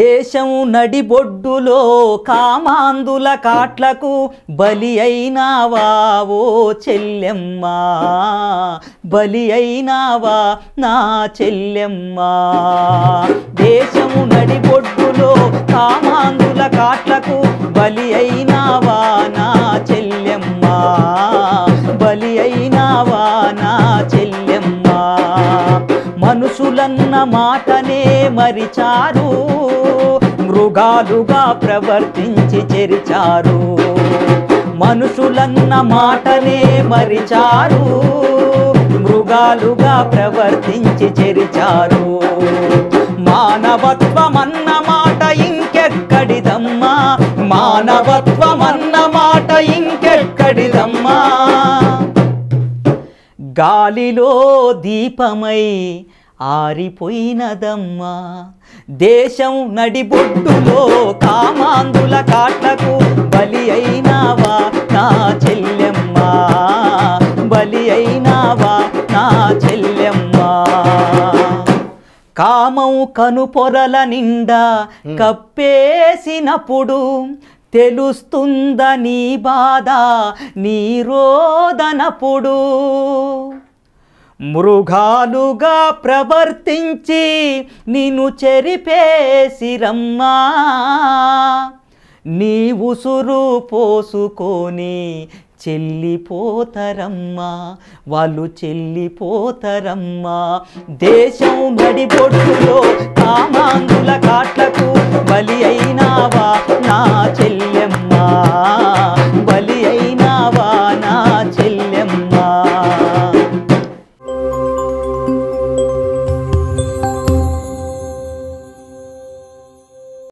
దేశం నడిబొడ్డులో కామాందుల కాట్లకు బలి అయినావా ఓ చెల్లెమ్మ, బలి అయినావా నా చెల్లెమ్మ. దేశం నడిబొడ్డులో కామాందుల కాట్లకు బలి అయినావా నా చెల్లెమ్మ, బలి అయినావా నా చెల్లెమ్మ. మనుషులన్న మాటనే మరిచారు, మృగాలుగా ప్రవర్తించి చెరిచారు. మనుషులన్న మాటనే మరిచారు, మృగాలుగా ప్రవర్తించి చెరిచారు. మానవత్వమన్న మాట ఇంకెక్కడిదమ్మా, మానవత్వమన్న మాట ఇంకెక్కడిదమ్మా. గాలిలో దీపమై ఆరిపోయినదమ్మా. దేశం నడిబొడ్డులో కామాందుల కాట్లకు బలి అయినావా నా చెల్లెమ్మ, బలి అయినావా నా చెల్లెమ్మ. కామం కనుపొరల నిండా కప్పేసినప్పుడు తెలుస్తుందా నీ బాధ నీ రోదనప్పుడు. మృగాలుగా ప్రవర్తించి నిన్ను చెరిపేసిరమ్మా, నీ ఉసురు పోసుకొని చెల్లిపోతరమ్మా, వాళ్ళు చెల్లిపోతరమ్మా. దేశం నడిబొడ్డులో కామాందుల కాట్లకు బలి అయినావా నా